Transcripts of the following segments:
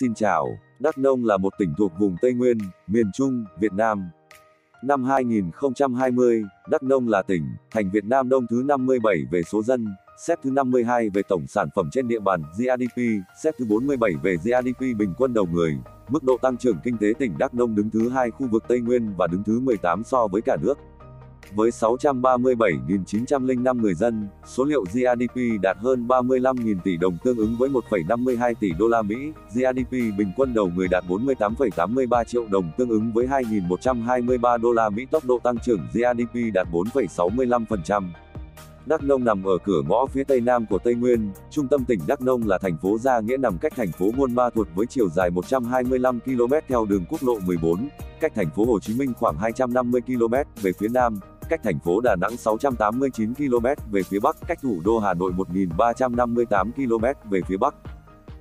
Xin chào, Đắk Nông là một tỉnh thuộc vùng Tây Nguyên, miền Trung, Việt Nam. Năm 2020, Đắk Nông là tỉnh, thành Việt Nam Đông thứ 57 về số dân, xếp thứ 52 về tổng sản phẩm trên địa bàn GDP, xếp thứ 47 về GDP bình quân đầu người. Mức độ tăng trưởng kinh tế tỉnh Đắk Nông đứng thứ 2 khu vực Tây Nguyên và đứng thứ 18 so với cả nước. Với 637.905 người dân, số liệu GDP đạt hơn 35.000 tỷ đồng tương ứng với 1,52 tỷ đô la Mỹ, GDP bình quân đầu người đạt 48,83 triệu đồng tương ứng với 2.123 đô la Mỹ, tốc độ tăng trưởng GDP đạt 4,65%. Đắk Nông nằm ở cửa ngõ phía Tây Nam của Tây Nguyên, trung tâm tỉnh Đắk Nông là thành phố Gia Nghĩa nằm cách thành phố Buôn Ma Thuột với chiều dài 125 km theo đường quốc lộ 14, cách thành phố Hồ Chí Minh khoảng 250 km về phía Nam, cách thành phố Đà Nẵng 689 km về phía Bắc, cách thủ đô Hà Nội 1358 km về phía Bắc.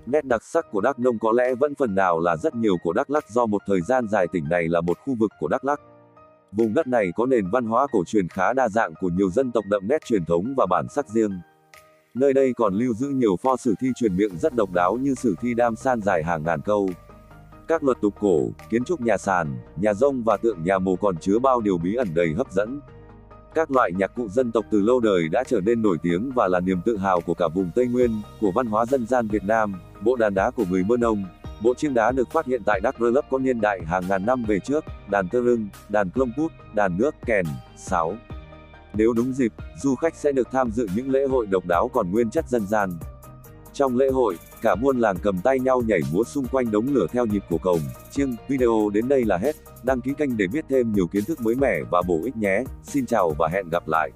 Nét đặc sắc của Đắk Nông có lẽ vẫn phần nào là rất nhiều của Đắk Lắk do một thời gian dài tỉnh này là một khu vực của Đắk Lắk. Vùng đất này có nền văn hóa cổ truyền khá đa dạng của nhiều dân tộc đậm nét truyền thống và bản sắc riêng. Nơi đây còn lưu giữ nhiều pho sử thi truyền miệng rất độc đáo như sử thi đam san dài hàng ngàn câu. Các luật tục cổ, kiến trúc nhà sàn, nhà rông và tượng nhà mồ còn chứa bao điều bí ẩn đầy hấp dẫn. Các loại nhạc cụ dân tộc từ lâu đời đã trở nên nổi tiếng và là niềm tự hào của cả vùng Tây Nguyên, của văn hóa dân gian Việt Nam. Bộ đàn đá của người Mơ Nông, bộ chiêng đá được phát hiện tại Đắk R'lấp có niên đại hàng ngàn năm về trước, đàn tơ rưng, đàn clông pút, đàn nước, kèn, sáo. Nếu đúng dịp, du khách sẽ được tham dự những lễ hội độc đáo còn nguyên chất dân gian. Trong lễ hội, cả buôn làng cầm tay nhau nhảy múa xung quanh đống lửa theo nhịp của cồng, chiêng. Video đến đây là hết. Đăng ký kênh để biết thêm nhiều kiến thức mới mẻ và bổ ích nhé. Xin chào và hẹn gặp lại.